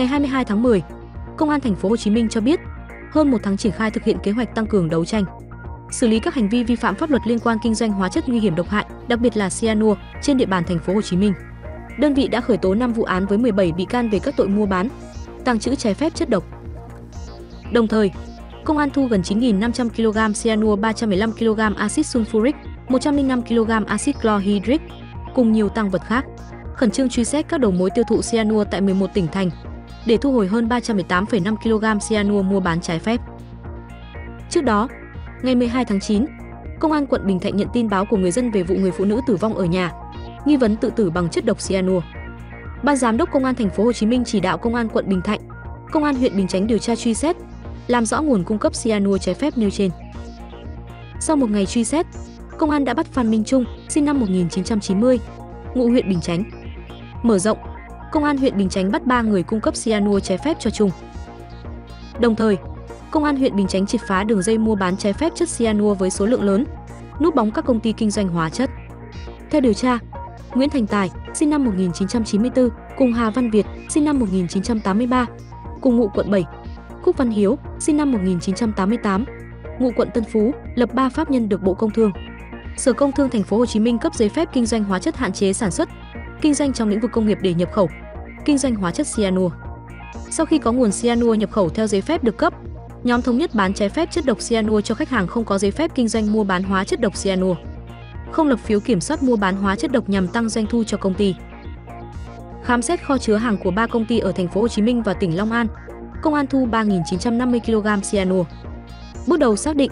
ngày 22 tháng 10, Công an thành phố Hồ Chí Minh cho biết, hơn 1 tháng triển khai thực hiện kế hoạch tăng cường đấu tranh, xử lý các hành vi vi phạm pháp luật liên quan kinh doanh hóa chất nguy hiểm độc hại, đặc biệt là xyanua trên địa bàn thành phố Hồ Chí Minh. Đơn vị đã khởi tố 5 vụ án với 17 bị can về các tội mua bán, tàng trữ trái phép chất độc. Đồng thời, công an thu gần 9.500 kg xyanua, 315 kg axit sulfuric, 105 kg axit chlorhydric cùng nhiều tăng vật khác. Khẩn trương truy xét các đầu mối tiêu thụ xyanua tại 11 tỉnh thành để thu hồi hơn 318,5 kg xyanua mua bán trái phép. Trước đó, ngày 12 tháng 9, Công an quận Bình Thạnh nhận tin báo của người dân về vụ người phụ nữ tử vong ở nhà, nghi vấn tự tử bằng chất độc xyanua. Ban Giám đốc Công an thành phố Hồ Chí Minh chỉ đạo Công an quận Bình Thạnh, Công an huyện Bình Chánh điều tra truy xét, làm rõ nguồn cung cấp xyanua trái phép nêu trên. Sau một ngày truy xét, Công an đã bắt Phan Minh Trung, sinh năm 1990, ngụ huyện Bình Chánh. Mở rộng, Công an huyện Bình Chánh bắt 3 người cung cấp xyanua trái phép cho Trung. Đồng thời, Công an huyện Bình Chánh triệt phá đường dây mua bán trái phép chất xyanua với số lượng lớn, núp bóng các công ty kinh doanh hóa chất. Theo điều tra, Nguyễn Thành Tài, sinh năm 1994, cùng Hà Văn Việt, sinh năm 1983, cùng ngụ quận 7, Cúc Văn Hiếu, sinh năm 1988, ngụ quận Tân Phú, lập 3 pháp nhân được Bộ Công Thương, Sở Công Thương thành phố Hồ Chí Minh cấp giấy phép kinh doanh hóa chất hạn chế sản xuất, kinh doanh trong lĩnh vực công nghiệp để nhập khẩu kinh doanh hóa chất xyanua. Sau khi có nguồn xyanua nhập khẩu theo giấy phép được cấp, nhóm thống nhất bán trái phép chất độc xyanua cho khách hàng không có giấy phép kinh doanh mua bán hóa chất độc xyanua, không lập phiếu kiểm soát mua bán hóa chất độc nhằm tăng doanh thu cho công ty. Khám xét kho chứa hàng của 3 công ty ở thành phố Hồ Chí Minh và tỉnh Long An, Công an thu 3.950 kg xyanua. Bước đầu xác định,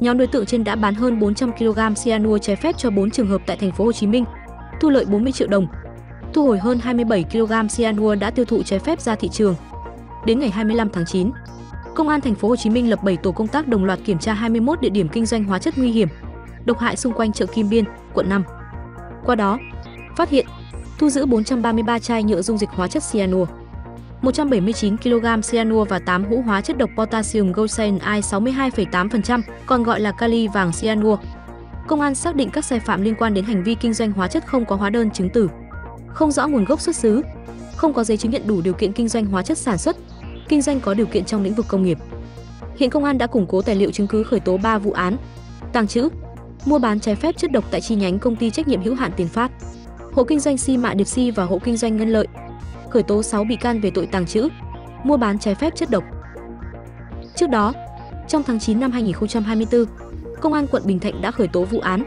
nhóm đối tượng trên đã bán hơn 400 kg xyanua trái phép cho 4 trường hợp tại thành phố Hồ Chí Minh, thu lợi 40 triệu đồng. Thu hồi hơn 27 kg xyanua đã tiêu thụ trái phép ra thị trường. Đến ngày 25 tháng 9, Công an thành phố Hồ Chí Minh lập 7 tổ công tác đồng loạt kiểm tra 21 địa điểm kinh doanh hóa chất nguy hiểm, độc hại xung quanh chợ Kim Biên, quận 5. Qua đó, phát hiện, thu giữ 433 chai nhựa dung dịch hóa chất xyanua, 179 kg xyanua và 8 hũ hóa chất độc potassium glycinate 62,8%, còn gọi là kali vàng xyanua. Công an xác định các sai phạm liên quan đến hành vi kinh doanh hóa chất không có hóa đơn chứng tử, không rõ nguồn gốc xuất xứ, không có giấy chứng nhận đủ điều kiện kinh doanh hóa chất sản xuất, kinh doanh có điều kiện trong lĩnh vực công nghiệp. Hiện Công an đã củng cố tài liệu chứng cứ khởi tố 3 vụ án tàng trữ, mua bán trái phép chất độc tại chi nhánh Công ty trách nhiệm hữu hạn Tiên Phát, hộ kinh doanh xi mạ Điệp Xi và hộ kinh doanh Ngân Lợi, khởi tố 6 bị can về tội tàng trữ, mua bán trái phép chất độc. Trước đó, trong tháng 9 năm 2024, Công an quận Bình Thạnh đã khởi tố vụ án,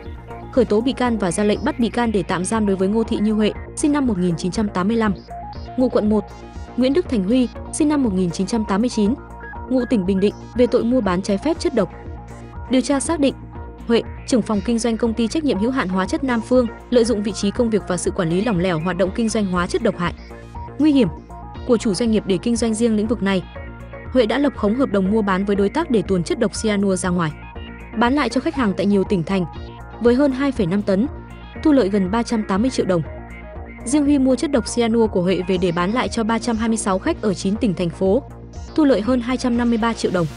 khởi tố bị can và ra lệnh bắt bị can để tạm giam đối với Ngô Thị Như Huệ, sinh năm 1985, ngụ quận 1, Nguyễn Đức Thành Huy, sinh năm 1989, ngụ tỉnh Bình Định về tội mua bán trái phép chất độc. Điều tra xác định, Huệ, trưởng phòng kinh doanh Công ty trách nhiệm hữu hạn hóa chất Nam Phương, lợi dụng vị trí công việc và sự quản lý lỏng lẻo hoạt động kinh doanh hóa chất độc hại, nguy hiểm của chủ doanh nghiệp để kinh doanh riêng lĩnh vực này. Huệ đã lập khống hợp đồng mua bán với đối tác để tuồn chất độc xyanua ra ngoài, bán lại cho khách hàng tại nhiều tỉnh thành với hơn 2,5 tấn, thu lợi gần 380 triệu đồng. Riêng Huy mua chất độc xyanua của Huệ về để bán lại cho 326 khách ở 9 tỉnh thành phố, thu lợi hơn 253 triệu đồng.